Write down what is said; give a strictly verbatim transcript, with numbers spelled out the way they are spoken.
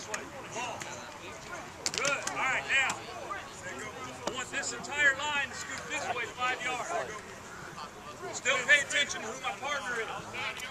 this way. Ball. Good. All right, now. I want this entire line to scoop this way five yards. Still pay attention to who my partner is.